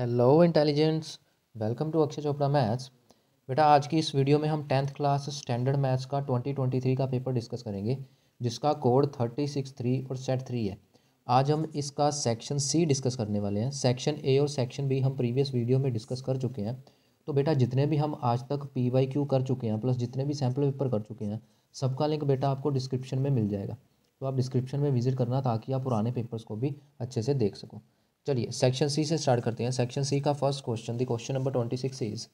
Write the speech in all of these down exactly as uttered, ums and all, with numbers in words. Hello intelligence, welcome to Akshay Chopra maths. बेटा आज की इस वीडियो में हम टेंथ क्लास स्टैंडर्ड मैथ्स का ट्वेंटी ट्वेंटी थ्री का पेपर डिस्कस करेंगे जिसका कोड थर्टी सिक्स थ्री और सेट थ्री है। आज हम इसका सेक्शन सी डिस्कस करने वाले हैं। सेक्शन ए और सेक्शन बी हम प्रीवियस वीडियो में डिस्कस कर चुके हैं। तो बेटा जितने भी हम आज तक पी वाई क्यू कर चुके हैं प्लस जितने भी सैम्पल पेपर कर चुके हैं सबका लिंक बेटा आपको डिस्क्रिप्शन में मिल जाएगा, तो आप डिस्क्रिप्शन में विजिट करना ताकि आप पुराने पेपर्स को भी अच्छे से देख सको। चलिए सेक्शन सी से स्टार्ट करते हैं। सेक्शन सी का first question, the question number twenty six is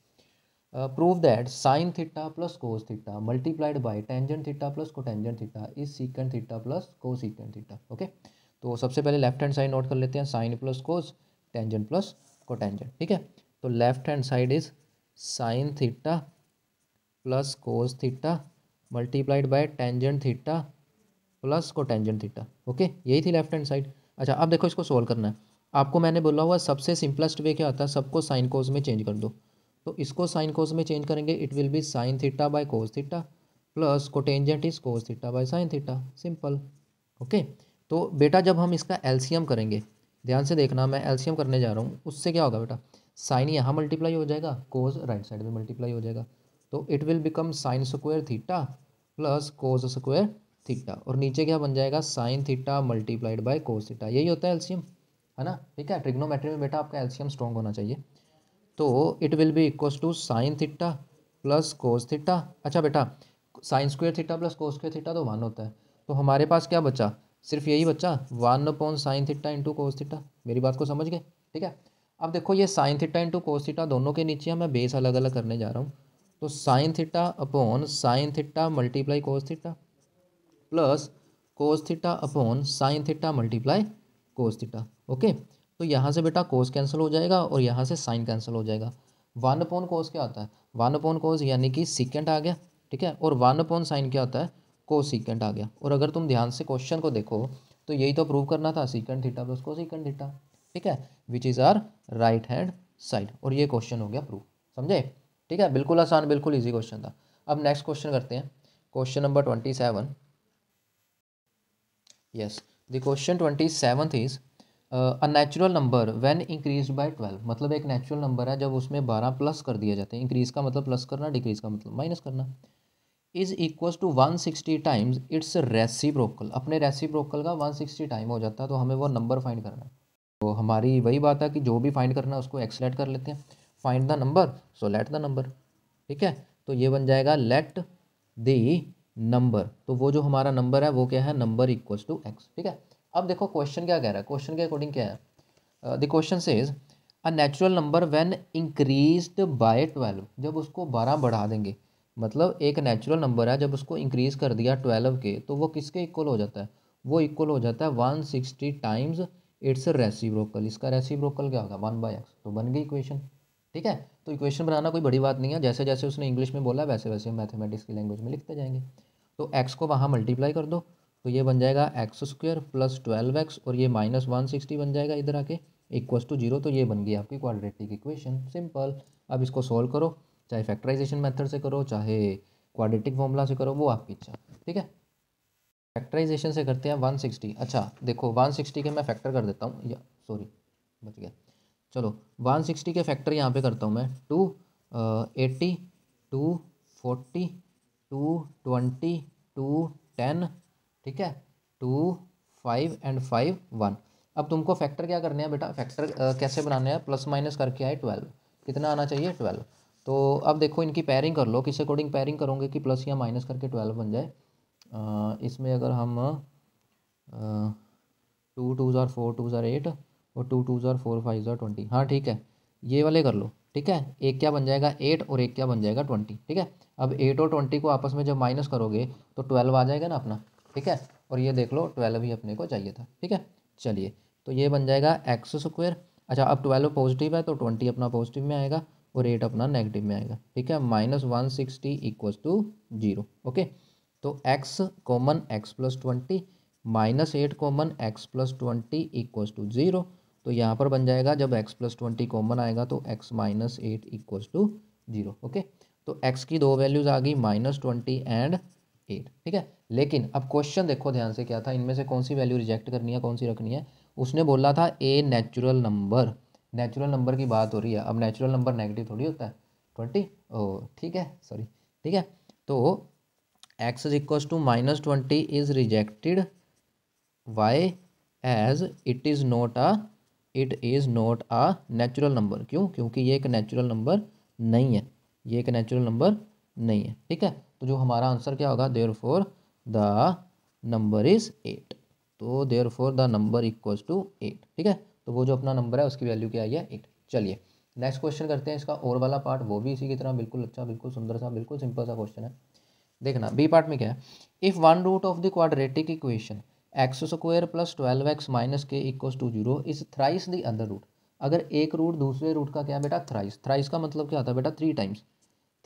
prove that sine theta plus cos theta multiplied by tangent theta plus cotangent theta is secant theta plus cosecant theta. Okay, तो सबसे पहले left hand side note कर लेते हैं, sine plus cos, tangent plus cotangent. ठीक है, तो left hand side is sine theta plus cos theta multiplied by tangent theta plus cotangent theta. Okay, यही थी लेफ्ट हैंड साइड। अच्छा अब देखो इसको सोल्व करना है। आपको मैंने बोला हुआ सबसे सिंपलेस्ट वे क्या होता है, सबको साइन कोस में चेंज कर दो। तो इसको साइन कोस में चेंज करेंगे, it will be sine theta by cos theta plus cotangent is cos theta by sine theta, simple. Okay, तो बेटा जब हम इसका एलसीएम करेंगे, ध्यान से देखना मैं एलसीएम करने जा रहा हूँ, उससे क्या होगा बेटा, साइन यहाँ मल्टीप्लाई हो जाएगा, कोस राइट साइड में मल्टीप्लाई हो जाएगा, तो it will become sine square theta plus cos square theta और नीचे क्या बन जाएगा, sine theta multiplied by cos theta. यही होता है एलसीएम, है ना। ठीक है, ट्रिग्नोमेट्री में बेटा आपका एलसीएम स्ट्रॉन्ग होना चाहिए। तो it will be equals to sine theta plus cos theta. अच्छा बेटा sine square theta plus cos square theta तो वन होता है, तो हमारे पास क्या बचा, सिर्फ यही बचा one upon sine theta into cos theta. मेरी बात को समझ गए? ठीक है, अब देखो ये sine theta into cos theta दोनों के नीचे मैं बेस अलग अलग करने जा रहा हूँ, तो sine theta upon sine theta multiply cos theta plus cos theta upon sine theta multiply cos theta. Okay, तो यहाँ से बेटा कोस कैंसिल हो जाएगा और यहाँ से साइन कैंसिल हो जाएगा। वन अपॉन कोस क्या आता है, वन अपॉन कोस यानी कि सीकेंट आ गया। ठीक है, और वन अपॉन साइन क्या आता है, कोस सीकेंट आ गया। और अगर तुम ध्यान से क्वेश्चन को देखो तो यही तो प्रूव करना था, secant theta plus cosecant theta. ठीक है, which is our right hand side, और ये क्वेश्चन हो गया प्रूव। समझे? ठीक है, बिल्कुल आसान, बिल्कुल ईजी क्वेश्चन था। अब नेक्स्ट क्वेश्चन करते हैं, question number twenty seven. Yes, the question twenty seven is a natural number when increase by twelve. मतलब एक नेचुरल नंबर है जब उसमें बारह प्लस कर दिए जाते हैं। इंक्रीज का मतलब प्लस करना, डिक्रीज का मतलब माइनस करना। Is equals to one sixty times its reciprocal. अपने रेसिप्रोकल का वन सिक्सटी टाइम हो जाता है, तो हमें वो नंबर फाइंड करना है। तो हमारी वही बात है कि जो भी फाइंड करना है उसको एक्सलेट कर लेते हैं, find the number so let the number. ठीक है, तो ये बन जाएगा लेट द नंबर। तो वो जो हमारा नंबर है वो क्या है, नंबर इक्वल्स टू एक्स। ठीक है, अब देखो क्वेश्चन क्या कह रहा है, क्वेश्चन के अकॉर्डिंग क्या है, the question says a natural number when increased by twelve. जब उसको बारह बढ़ा देंगे, मतलब एक नेचुरल नंबर है जब उसको इंक्रीज कर दिया ट्वेल्व के, तो वो किसके इक्वल हो जाता है, वो इक्वल हो जाता है one sixty times its reciprocal. इसका रेसिप्रोकल क्या होगा, वन बाई एक्स। तो बन गई इक्वेशन। ठीक है, तो इक्वेशन बनाना कोई बड़ी बात नहीं है, जैसे जैसे उसने इंग्लिश में बोला वैसे वैसे मैथमेटिक्स की लैंग्वेज में लिखते जाएंगे। तो एक्स को वहाँ मल्टीप्लाई कर दो, तो ये बन जाएगा x square plus twelve x और ये माइनस वन सिक्सटी बन जाएगा इधर आके, इक्वल्स टू जीरो। तो ये बन गई आपकी क्वाड्रेटिक इक्वेशन, सिंपल। अब इसको सॉल्व करो, चाहे फैक्टराइजेशन मेथड से करो चाहे क्वाड्रेटिक फॉर्मूला से करो, वो आपकी इच्छा। ठीक है, फैक्टराइजेशन से करते हैं वन सिक्सटी। अच्छा देखो वन सिक्सटी के मैं फैक्टर कर देता हूँ, या सॉरी बच गया, चलो वन सिक्सटी के फैक्टर यहाँ पे करता हूँ मैं, two eighty two forty two twenty two ten, ठीक है two five and five one. अब तुमको फैक्टर क्या करने हैं बेटा, फैक्टर uh, कैसे बनाने हैं, प्लस माइनस करके आए ट्वेल्व, कितना आना चाहिए ट्वेल्व। तो अब देखो इनकी पेयरिंग कर लो, किस अकॉर्डिंग पेयरिंग करोगे कि प्लस या माइनस करके ट्वेल्व बन जाए। uh, इसमें अगर हम टू टू ज़ार फोर टू ज़ार एट और टू टू ज़ार फोर फाइव ज़ार ट्वेंटी, हाँ ठीक है ये वाले कर लो। ठीक है, एक क्या बन जाएगा एट और एक क्या बन जाएगा ट्वेंटी। ठीक है, अब एट और ट्वेंटी को आपस में जब माइनस करोगे तो ट्वेल्व आ जाएगा ना अपना। ठीक है, और ये देख लो ट्वेल्व ही अपने को चाहिए था। ठीक है, चलिए तो ये बन जाएगा एक्स स्क्वायर। अच्छा अब ट्वेल्व पॉजिटिव है तो ट्वेंटी अपना पॉजिटिव में आएगा और एट अपना नेगेटिव में आएगा। ठीक है, minus one sixty equals to zero. Okay, तो x common x plus twenty minus eight common x plus twenty equals to zero. तो यहाँ पर बन जाएगा जब एक्स प्लस ट्वेंटी कॉमन आएगा तो x minus eight equals to zero. Okay, तो एक्स की दो वैल्यूज़ आ गई, माइनस ट्वेंटी एंड एट। ठीक है, लेकिन अब क्वेश्चन देखो ध्यान से क्या था, इनमें से कौन सी वैल्यू रिजेक्ट करनी है कौन सी रखनी है। उसने बोला था a natural number natural number की बात हो रही है। अब नेचुरल नंबर नेगेटिव थोड़ी होता है, ट्वेंटी ओ ठीक है सॉरी ठीक है। तो x is equals to minus twenty is rejected why as it is not a it is not a natural number. क्यों? क्योंकि ये एक नेचुरल नंबर नहीं है, ये एक नेचुरल नंबर नहीं है ठीक है। तो जो हमारा आंसर क्या होगा, therefore the number is eight. तो therefore the number equals to eight ठीक है। तो वो जो अपना नंबर है उसकी वैल्यू क्या आई है, एट। चलिए नेक्स्ट क्वेश्चन करते हैं, इसका और वाला पार्ट, वो भी इसी की तरह बिल्कुल अच्छा बिल्कुल सुंदर सा बिल्कुल सिंपल सा क्वेश्चन है। देखना बी पार्ट में क्या है, if one root of the quadratic equation x square plus twelve x minus k equals to zero is thrice the under root. अगर एक रूट दूसरे रूट का क्या है बेटा, थ्राइस। थ्राइस का मतलब क्या होता है बेटा, थ्री टाइम्स।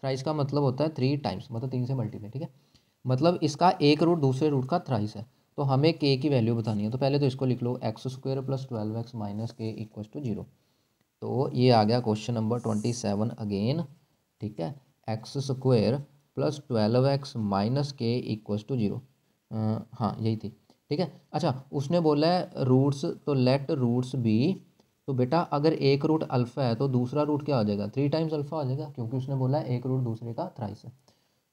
थ्राइस का मतलब होता है थ्री टाइम्स, मतलब तीन से मल्टीप्लाई ठीक है। मतलब इसका एक रूट दूसरे रूट का थ्राइस है, तो हमें के की वैल्यू बतानी है। तो पहले तो इसको लिख लो, x square plus twelve x minus k equals to zero. तो ये आ गया question number twenty seven again ठीक है। X square plus twelve x minus k equals to zero, हाँ यही थी ठीक है। अच्छा उसने बोला है रूट्स, तो लेट रूट्स बी। तो बेटा अगर एक रूट अल्फ़ा है तो दूसरा रूट क्या हो जाएगा, थ्री टाइम्स अल्फ़ा हो जाएगा, क्योंकि उसने बोला है एक रूट दूसरे का थ्राइस है।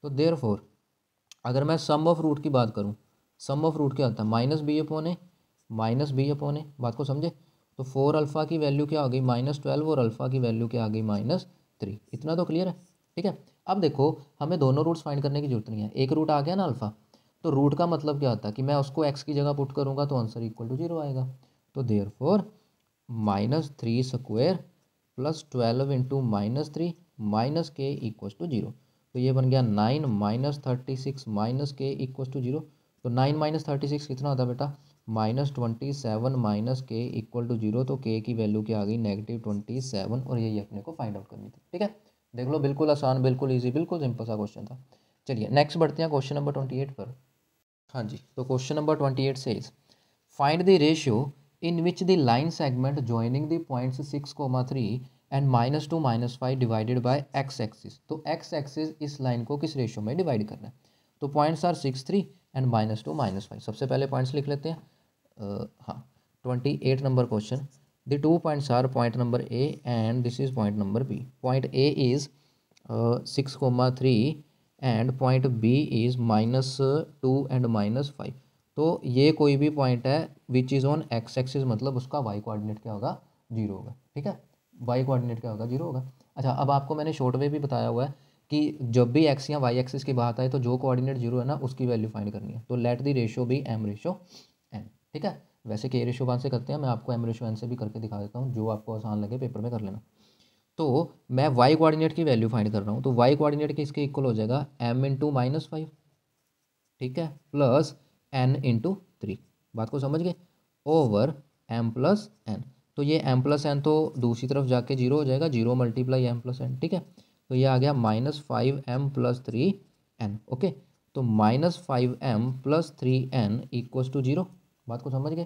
तो देयरफॉर अगर मैं सम ऑफ रूट की बात करूं, सम ऑफ रूट क्या होता है, minus b upon a, minus b upon a, बात को समझे। तो फोर अल्फ़ा की वैल्यू क्या हो गई, माइनस ट्वेल्व, और अल्फ़ा की वैल्यू क्या आ गई, माइनस थ्री। इतना तो क्लियर है ठीक है। अब देखो हमें दोनों रूट्स फाइंड करने की जरूरत नहीं है, एक रूट आ गया ना अल्फ़ा, तो रूट का मतलब क्या होता है कि मैं उसको एक्स की जगह पुट करूँगा तो आंसर इक्वल टू जीरो आएगा। तो therefore minus three square plus twelve into minus three minus k equals to zero. तो ये बन गया nine minus thirty six minus k equals to zero. तो नाइन माइनस थर्टी सिक्स कितना होता है बेटा, minus twenty seven minus k equal to zero. तो के की वैल्यू क्या आ गई, नेगेटिव ट्वेंटी सेवन, और यही अपने को फाइंड आउट करनी थी ठीक है। देख लो बिल्कुल आसान बिल्कुल ईजी बिल्कुल सिंपल सा क्वेश्चन था। चलिए नेक्स्ट बढ़ते हैं क्वेश्चन नंबर ट्वेंटी एट पर। हाँ जी, तो question number twenty eight says find the ratio in which the line segment joining the points six comma three and minus two minus five divided by x axis. तो x axis इस line को किस ratio में divide करना है। तो points are six three and minus two minus five. सबसे पहले पॉइंट्स लिख लेते हैं, आ, हाँ twenty eight number question. The two points are point number A and this is point number B. Point A is six comma three and point B is minus two and minus five. तो ये कोई भी point है which is on x axis, मतलब उसका Y coordinate क्या होगा, zero होगा ठीक है। वाई कोऑर्डिनेट क्या होगा, जीरो होगा। अच्छा अब आपको मैंने शॉर्ट वे भी बताया हुआ है कि जब भी एक्स या वाई एक्सिस की बात आए तो जो कोऑर्डिनेट जीरो है ना उसकी वैल्यू फाइंड करनी है। तो let the ratio be m ratio n ठीक है। वैसे के रेशो वन से करते हैं, मैं आपको एम रेशो एन से भी करके दिखा देता हूँ, जो आपको आसान लगे पेपर में कर लेना। तो मैं वाई कोऑर्डिनेट की वैल्यू फाइंड कर रहा हूँ, तो वाई कोऑर्डिनेट किसके इक्वल हो जाएगा, एम इंटू माइनस फाइव ठीक है, प्लस एन इंटू थ्री, बात को समझ गए, ओवर एम प्लस एन। तो ये एम प्लस एन तो दूसरी तरफ जाके जीरो हो जाएगा, zero multiply m plus n ठीक है। तो ये आ गया minus five m plus three n okay. तो minus five m plus three n equals to zero, बात को समझ गए।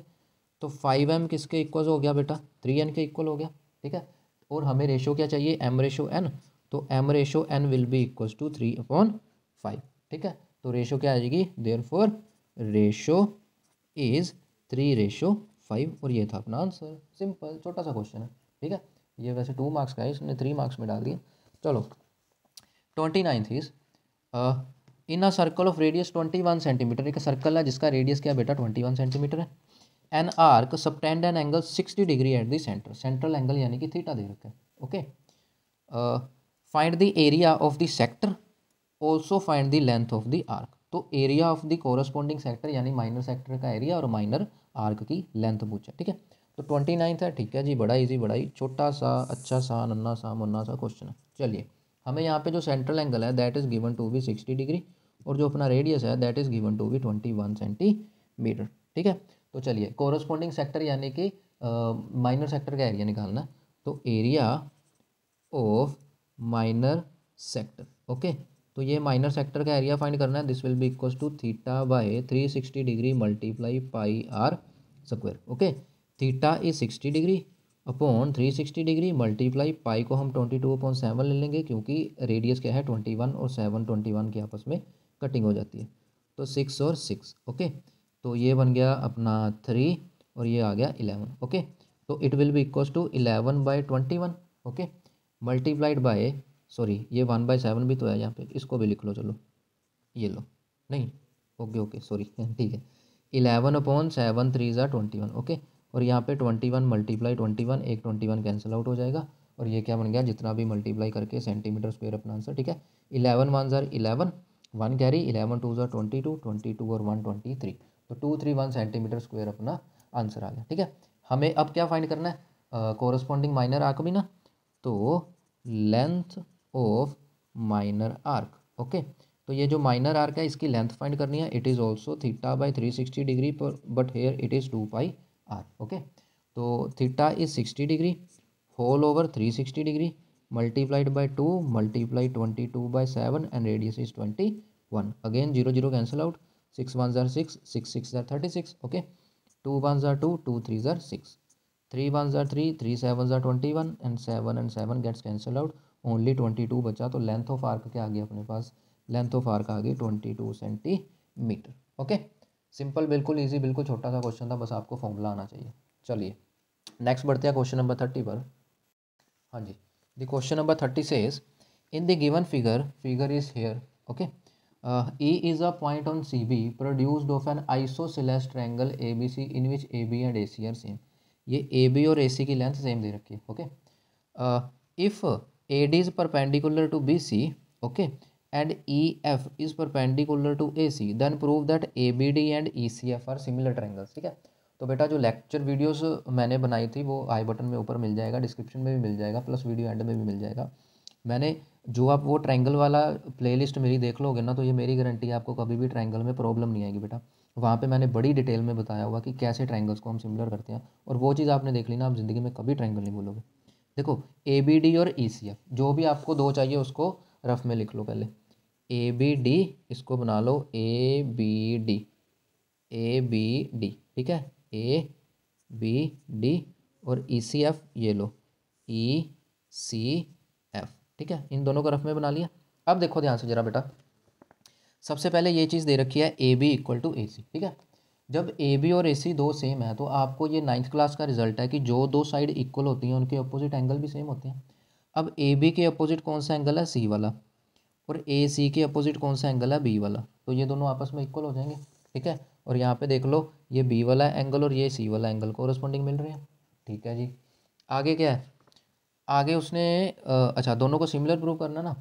तो फाइव एम किसके इक्वल हो गया बेटा, थ्री एन के इक्वल हो गया ठीक है। और हमें रेशो क्या चाहिए, एम रेशो एन। तो m ratio n will be equals to three upon five ठीक है। तो रेशो क्या आ जाएगी, therefore ratio is three ratio five, और ये था अपना आंसर। सिंपल छोटा सा क्वेश्चन है ठीक है। ये वैसे टू मार्क्स का है, इसने थ्री मार्क्स में डाल दिया। चलो twenty ninth is in a circle of radius twenty one centimetre. एक सर्कल है जिसका रेडियस क्या है बेटा, ट्वेंटी वन सेंटीमीटर है। An arc subtend an angle sixty degree at the centre. Central angle यानी कि थीटा दे रखा है okay. Find the area of the sector also find the length of the arc. तो area of the corresponding sector यानी minor sector का area और minor arc की लेंथ पूछा ठीक है। तो ट्वेंटी नाइन्थ है ठीक है जी, बड़ा इजी बड़ा ही छोटा सा अच्छा सा नन्ना सा मुन्ना सा क्वेश्चन है। चलिए हमें यहाँ पे जो सेंट्रल एंगल है that is given to be sixty degree, और जो अपना रेडियस है that is given to be twenty one centimetre ठीक है। तो चलिए कोरस्पॉन्डिंग सेक्टर यानी कि माइनर सेक्टर का एरिया निकालना। तो area of minor sector okay. तो ये माइनर सेक्टर का एरिया फाइंड करना है, this will be equals to theta by three sixty degree multiply pi r square okay. Theta is sixty degree upon three sixty degree multiply pi को हम twenty two upon seven ले लेंगे, क्योंकि radius क्या है twenty one और seven twenty one के आपस में कटिंग हो जाती है। तो सिक्स और सिक्स ओके। तो ये बन गया अपना थ्री और ये आ गया इलेवन ओके। तो it will be equals to eleven by twenty one okay multiplied by sorry ये वन बाई सेवन भी तो है यहाँ पे, इसको भी लिख लो, चलो ये लो नहीं ओके ओके सॉरी ठीक है इलेवन अपॉन सेवन थ्री ज़ा ट्वेंटी वन ओके और यहाँ पे twenty one multiply twenty one एक ट्वेंटी वन कैंसिल आउट हो जाएगा और ये क्या बन गया जितना भी मल्टीप्लाई करके सेंटीमीटर स्क्वायर अपना आंसर ठीक है। इलेवन वन ज़ार eleven one carry eleven two ज़ार ट्वेंटी टू ट्वेंटी टू और वन ट्वेंटी थ्री तो two three one centimetre square अपना आंसर आ गया ठीक है। हमें अब क्या फाइंड करना है कोरस्पॉन्डिंग माइनर आर्क भी ना, तो length of minor arc okay तो ये जो माइनर आर्क है इसकी लेंथ फाइंड करनी है। It is also theta by three sixty degree पर but here it is two pi r okay तो theta is sixty degree whole over three sixty degree multiplied by two multiply twenty two by seven and radius is twenty one again zero zero cancel out six one ज़ार six six six ज़ार thirty six okay two one ज़ार two two three ज़ार six three one ज़ार three three seven ज़ार twenty one and seven and seven gets cancel out only twenty two बचा तो length of arc क्या आ गया अपने पास लेंथ ऑफ आर्क आ गई twenty two centimetre okay simple बिल्कुल इजी बिल्कुल छोटा सा क्वेश्चन था बस आपको फॉर्मूला आना चाहिए। चलिए नेक्स्ट बढ़ते हैं क्वेश्चन नंबर थर्टी पर। हाँ जी the question number thirty says in the given figure figure is here okay E is a point on C B produced of an isosceles triangle A B C in which A B and A C are same ये A B और ए सी की length same दे रखी है okay if A D is perpendicular to B C okay and E F is perpendicular to A C then prove that A B D and E C F are similar triangles ठीक है। तो बेटा जो lecture videos मैंने बनाई थी वो आई button में ऊपर मिल जाएगा, डिस्क्रिप्शन में भी मिल जाएगा, प्लस वीडियो एंड में भी मिल जाएगा। मैंने जो आप वो ट्रायंगल वाला प्लेलिस्ट मेरी देख लोगे ना तो ये मेरी गारंटी है आपको कभी भी ट्रायंगल में प्रॉब्लम नहीं आएगी बेटा। वहाँ पे मैंने बड़ी डिटेल में बताया हुआ कि कैसे ट्रायंगल्स को हम सिमिलर करते हैं और वो चीज़ आपने देख ली ना आप ज़िंदगी में कभी ट्रायंगल नहीं बोलोगे। देखो A B D और E C F जो भी आपको दो चाहिए उसको रफ में लिख लो पहले ए बी डी इसको बना लो A B D A B D ठीक है ए बी डी और ई सी एफ ये लो ई सी एफ ठीक है इन दोनों का रफ में बना लिया। अब देखो ध्यान से जरा बेटा सबसे पहले ये चीज़ दे रखी है A B equal to A C ठीक है। जब ए बी और ए सी दो सेम है तो आपको ये नाइन्थ क्लास का रिजल्ट है कि जो दो साइड इक्वल होती हैं उनके अपोजिट एंगल भी सेम होते हैं। अब ए बी के अपोजिट कौन सा एंगल है सी वाला और ए सी के अपोजिट कौन सा एंगल है बी वाला तो ये दोनों आपस में इक्वल हो जाएंगे ठीक है। और यहाँ पे देख लो ये बी वाला एंगल और ये सी वाला एंगल कोरस्पॉन्डिंग मिल रहे हैं ठीक है जी। आगे क्या है आगे उसने आ, अच्छा दोनों को सिमिलर प्रूव करना ना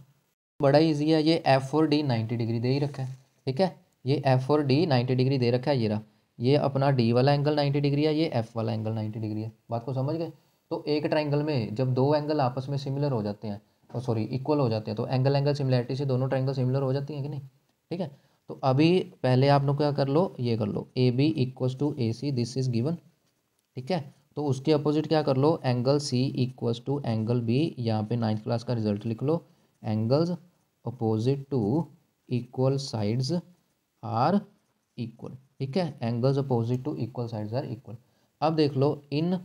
बड़ा इजी है। ये एफ और डी नाइन्टी डिग्री दे ही रखा है ठीक है ये एफ और डी नाइन्टी डिग्री दे रखा है ये रहा ये अपना डी वाला एंगल नाइन्टी डिग्री है ये एफ वाला एंगल नाइन्टी डिग्री है। बात को समझ गए। तो एक ट्राइंगल में जब दो एंगल आपस में सिमिलर हो जाते हैं और सॉरी इक्वल हो जाते हैं तो एंगल एंगल सिमिलैरिटी से दोनों ट्राइंगल सिमिलर हो जाती हैं कि नहीं ठीक है। तो अभी पहले आप लोग क्या कर लो ये कर लो A B equals to A C this is given ठीक है। तो उसके अपोजिट क्या कर लो angle C equals to angle B यहाँ पे नाइन्थ क्लास का रिजल्ट लिख लो angles opposite to equal sides are equal ठीक है angles opposite to equal sides are equal. अब देख लो in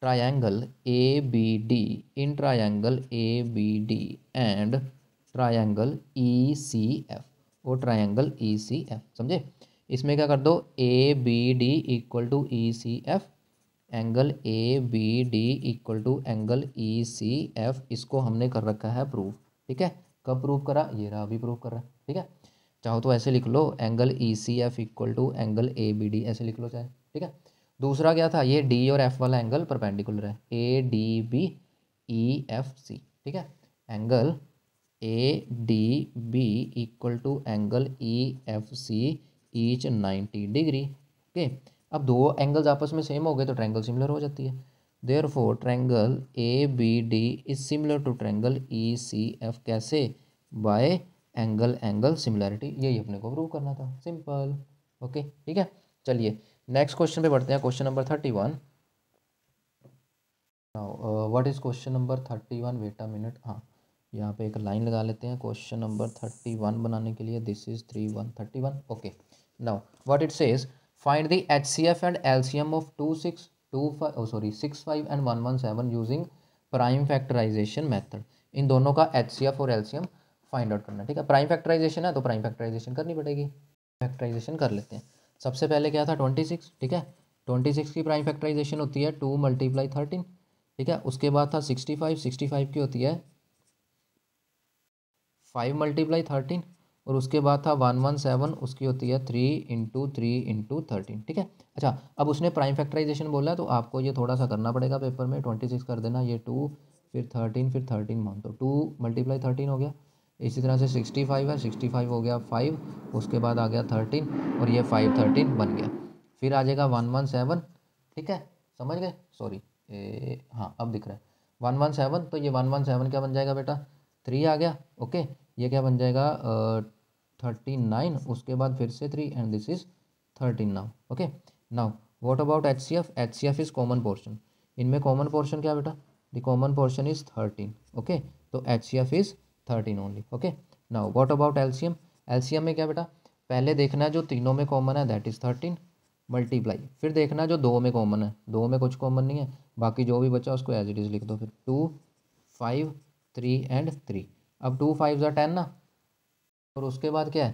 triangle A B D in triangle A B D and triangle E C F और triangle E C F समझे इसमें क्या कर दो A B D equal to E C F angle A B D equal to angle E C F इसको हमने कर रखा है प्रूव ठीक है। कब प्रूव करा ये रहा अभी प्रूव कर रहा है ठीक है। चाहो तो ऐसे लिख लो angle E C F equal to angle A B D ऐसे लिख लो चाहे ठीक है। दूसरा क्या था ये डी और एफ वाला एंगल परपेंडिकुलर है A D B E F C ठीक है angle A D B equal to angle E F C each ninety degree okay. अब दो एंगल्स आपस में सेम हो गए तो ट्रायंगल सिमिलर हो जाती है therefore triangle A B D is similar to triangle E C F कैसे बाय एंगल एंगल सिमिलैरिटी यही अपने को प्रूव करना था सिंपल ओके ठीक है। चलिए नेक्स्ट क्वेश्चन पे बढ़ते हैं question number thirty one. What is question number thirty one wait a minute हाँ यहाँ पे एक लाइन लगा लेते हैं क्वेश्चन नंबर थर्टी वन बनाने के लिए this is three one thirty one okay. Now what it says find the H C F and L C M of two six two five sorry six five and one one seven using prime factorisation method इन दोनों का H C F और L C M find out करना ठीक है। Prime factorisation है तो prime factorisation करनी पड़ेगी फैक्टराइजेशन कर लेते हैं। सबसे पहले क्या था ट्वेंटी सिक्स ठीक है ट्वेंटी सिक्स की प्राइम फैक्टराइजेशन होती है टू मल्टीप्लाई थर्टीन, ठीक है। उसके बाद था सिक्सटी फाइव, सिक्सटी फाइव की होती है फाइव मल्टीप्लाई थर्टीन, और उसके बाद था वन वन सेवन, उसकी होती है three into three into thirteen, ठीक है। अच्छा, अब उसने प्राइम फैक्टराइजेशन बोला है तो आपको ये थोड़ा सा करना पड़ेगा पेपर में, ट्वेंटी सिक्स कर देना, ये टू फिर थर्टीन फिर थर्टीन मान, तो टू मल्टीप्लाई थर्टीन हो गया। इसी तरह से सिक्सटी फाइव है, सिक्सटी फाइव हो गया फाइव, उसके बाद आ गया थर्टीन और ये फाइव थर्टीन बन गया। फिर आ जाएगा वन वन सेवन, ठीक है, समझ गए, सॉरी हाँ अब दिख रहा है वन वन सेवन, तो ये वन वन सेवन क्या बन जाएगा बेटा, थ्री आ गया, ओके। ये क्या बन जाएगा थर्टी नाइन, उसके बाद फिर से three and this is thirteen now, okay. Now what about H C F, H C F is common portion, इनमें कॉमन पोर्शन क्या बेटा, the common portion is thirteen, okay, तो H C F is thirteen only, okay. Now what about L C M, L C M में क्या बेटा, पहले देखना है जो तीनों में कॉमन है दैट इज़ थर्टीन मल्टीप्लाई, फिर देखना जो दो में कॉमन है, दो में कुछ कॉमन नहीं है, बाकी जो भी बचा उसको एज इट इज़ लिख दो, फिर two five three and three. अब टू फाइव ज़ा टेन ना, और उसके बाद क्या है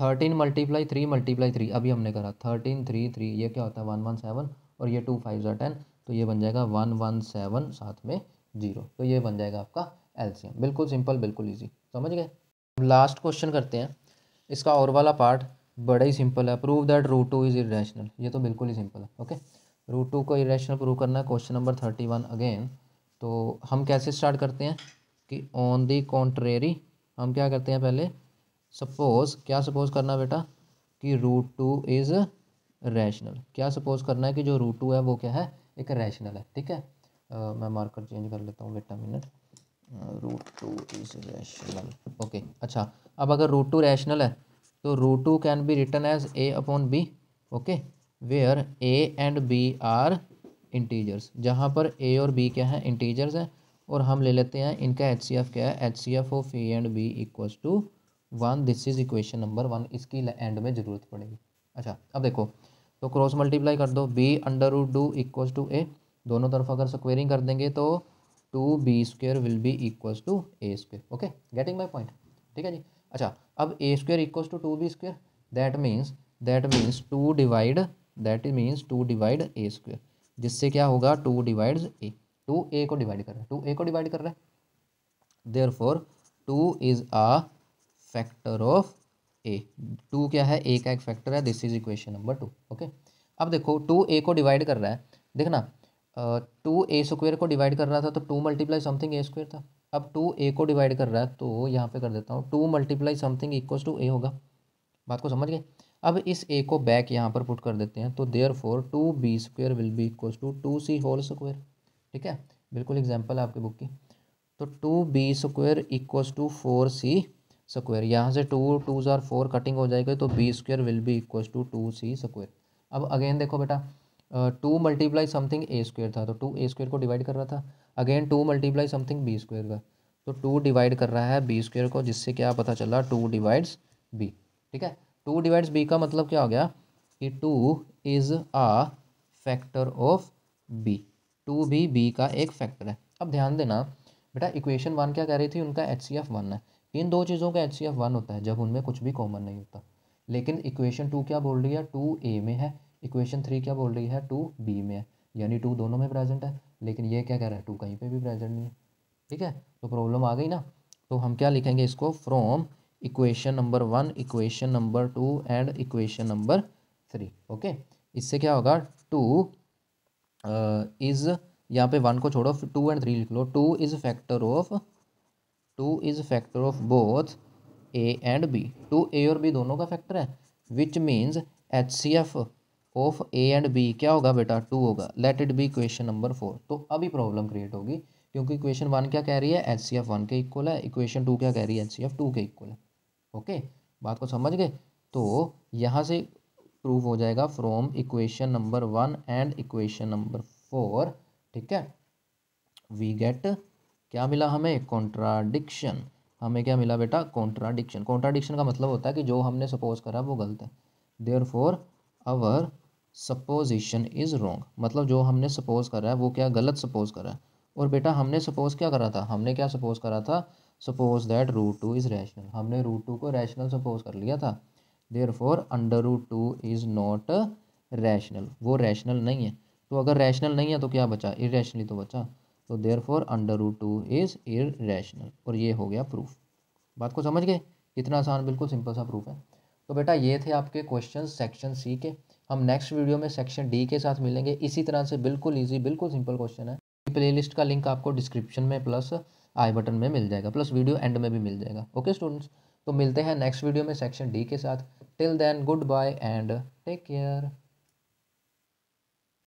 thirteen multiply three multiply three, अभी हमने करा थर्टीन थ्री थ्री, ये क्या होता है वन वन सेवन, और ये टू फाइव ज़ा टेन, तो ये बन जाएगा वन वन सेवन साथ में जीरो, तो ये बन जाएगा आपका एलसीएम। बिल्कुल सिंपल, बिल्कुल इजी, समझ गए। लास्ट क्वेश्चन करते हैं, इसका और वाला पार्ट बड़ा ही सिंपल है, prove that root two is irrational, ये तो बिल्कुल ही सिंपल है, ओके। रूट टू को इरेशनल प्रूव करना है, question number thirty one again, तो हम कैसे स्टार्ट करते हैं कि ऑन दी कॉन्ट्रेरी हम क्या करते हैं, पहले सपोज, क्या सपोज करना बेटा कि रूट टू इज़ रैशनल, क्या सपोज करना है कि जो रूट टू है वो क्या है, एक रैशनल है, ठीक है। आ, मैं मार्कर चेंज कर लेता हूँ, बेटा minute, root two is rational, okay. अच्छा, अब अगर रूट टू रैशनल है तो root two can be written as a upon b, okay, where a and b are integers, जहाँ पर ए और बी क्या है, इंटीजर्स हैं, और हम ले लेते हैं इनका एच सी एफ क्या है, H C F of a and b equals to one, this is equation number one, इसकी एंड में ज़रूरत पड़ेगी। अच्छा, अब देखो तो क्रॉस मल्टीप्लाई कर दो, b under root two equals to a, दोनों तरफ अगर स्क्वेयरिंग कर देंगे तो two b square will be equals to a square, okay, getting my point, ठीक है जी। अच्छा, अब a square equals to two b square, that means that means two divide that means two divide a square, जिससे क्या होगा, two divides a, two a को divide कर रहा है, टू ए को डिवाइड कर रहा है, therefore two is a factor of a, two क्या है, ए का एक फैक्टर है, this is equation number two, okay. अब देखो टू ए को डिवाइड कर रहा है, देखना टू ए स्क्वेयर को डिवाइड कर रहा था तो two multiply something a square था, अब टू ए को डिवाइड कर रहा है तो यहाँ पे कर देता हूँ two multiply something equals to a होगा, बात को समझ गए। अब इस ए को बैक यहाँ पर पुट कर देते हैं, तो therefore two b square will be equals to two c whole square, ठीक है, बिल्कुल एग्जाम्पल है आपकी बुक की, तो two b square equals to four c square, यहाँ से टू टू जार फोर कटिंग हो जाएगी तो b square will be equals to two c square. अब अगेन देखो बेटा, two multiply something a square था तो टू ए स्क्वायर को डिवाइड कर रहा था, again two multiply something b square का तो टू डिवाइड कर रहा है बी स्क्वायर को, जिससे क्या पता चला टू डिवाइड्स बी, ठीक है। टू डिवाइड्स बी का मतलब क्या हो गया कि two is a factor of b, two भी बी का एक फैक्टर है। अब ध्यान देना बेटा, इक्वेशन वन क्या कह रही थी, उनका एच सी एफ वन है, इन दो चीज़ों का एच सी एफ वन होता है जब उनमें कुछ भी कॉमन नहीं होता, लेकिन इक्वेशन टू क्या बोल रही है, टू ए में है, इक्वेशन थ्री क्या बोल रही है, टू बी में है, यानी टू दोनों में प्रेजेंट है, लेकिन ये क्या कह रहा है, टू कहीं पे भी प्रेजेंट नहीं है, ठीक है। तो प्रॉब्लम आ गई ना, तो हम क्या लिखेंगे इसको, from equation number one, equation number two and equation number three, okay. इससे क्या होगा, टू इज़, यहाँ पे वन को छोड़ो, टू एंड थ्री लिख लो, two is factor of two is factor of both a and b, two a और बी दोनों का फैक्टर है, which means H C F of a and b क्या होगा बेटा, टू होगा, let it be equation number four. तो अभी प्रॉब्लम क्रिएट होगी क्योंकि इक्वेशन वन क्या कह रही है, एच सी एफ वन के इक्वल है, इक्वेशन टू क्या कह रही है, एच सी एफ टू के इक्वल है, ओके, बात को समझ गए। तो यहाँ से प्रूव हो जाएगा from equation number one and equation number four, ठीक है, वी गेट, क्या मिला हमें, कॉन्ट्राडिक्शन, हमें क्या मिला बेटा, कॉन्ट्राडिक्शन। कॉन्ट्राडिक्शन का मतलब होता है कि जो हमने सपोज करा वो गलत है, therefore our supposition is wrong, मतलब जो हमने सपोज करा है वो क्या, गलत सपोज करा है। और बेटा हमने सपोज क्या करा था, हमने क्या सपोज करा था, suppose that root two is rational, हमने रूट टू को रैशनल सपोज कर लिया था, therefore under root two is not rational, वो रैशनल नहीं है। तो अगर रैशनल नहीं है तो क्या बचा, इरेशनली तो बचा। तो therefore under root two is irrational. और ये हो गया प्रूफ। बात को समझ गए, इतना आसान बिल्कुल सिंपल सा प्रूफ है। तो बेटा ये थे आपके क्वेश्चन सेक्शन सी के। हम नेक्स्ट वीडियो में सेक्शन डी के साथ मिलेंगे। इसी तरह से बिल्कुल ईजी बिल्कुल सिंपल क्वेश्चन है। प्लेलिस्ट का लिंक आपको डिस्क्रिप्शन में प्लस आई बटन में मिल जाएगा, प्लस वीडियो एंड में भी मिल जाएगा। ओके स्टूडेंट्स, तो मिलते हैं नेक्स्ट वीडियो में सेक्शन डी के साथ। Till then good bye and take care.